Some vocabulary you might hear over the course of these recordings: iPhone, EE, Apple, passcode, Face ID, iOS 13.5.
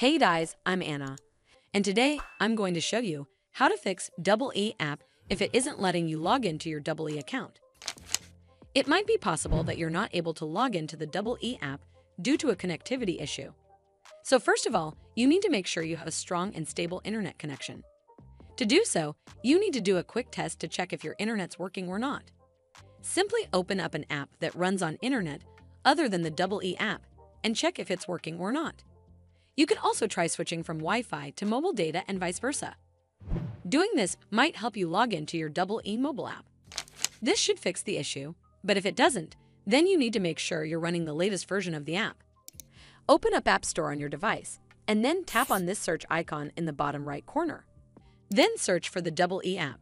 Hey guys, I'm Anna, and today I'm going to show you how to fix EE app if it isn't letting you log into your EE account. It might be possible that you're not able to log into the EE app due to a connectivity issue. So first of all, you need to make sure you have a strong and stable internet connection. To do so, you need to do a quick test to check if your internet's working or not. Simply open up an app that runs on internet other than the EE app and check if it's working or not. You can also try switching from Wi-Fi to mobile data and vice versa. Doing this might help you log into your EE mobile app. This should fix the issue, but if it doesn't, then you need to make sure you're running the latest version of the app. Open up App Store on your device, and then tap on this search icon in the bottom right corner. Then search for the EE app.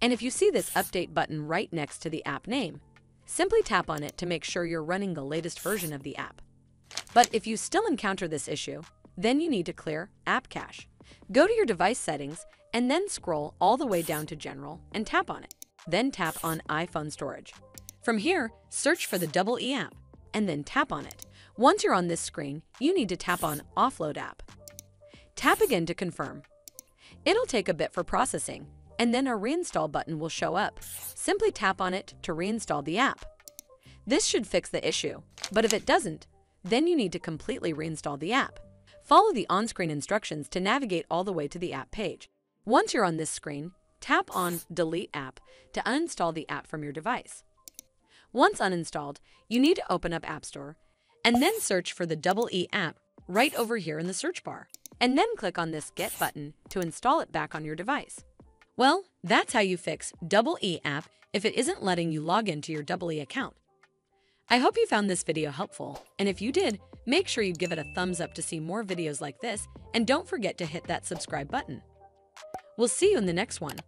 And if you see this update button right next to the app name, simply tap on it to make sure you're running the latest version of the app. But if you still encounter this issue, then you need to clear app cache. Go to your device settings and then scroll all the way down to General and tap on it. Then tap on iPhone storage. From here, search for the EE app and then tap on it. Once you're on this screen, you need to tap on Offload app. Tap again to confirm. It'll take a bit for processing, and then a reinstall button will show up. Simply tap on it to reinstall the app. This should fix the issue, but if it doesn't, then you need to completely reinstall the app. Follow the on-screen instructions to navigate all the way to the app page. Once you're on this screen, tap on Delete App to uninstall the app from your device. Once uninstalled, you need to open up App Store and then search for the EE app right over here in the search bar, and then click on this Get button to install it back on your device. Well, that's how you fix EE app if it isn't letting you log into your EE account. I hope you found this video helpful, and if you did, make sure you give it a thumbs up to see more videos like this, and don't forget to hit that subscribe button. We'll see you in the next one.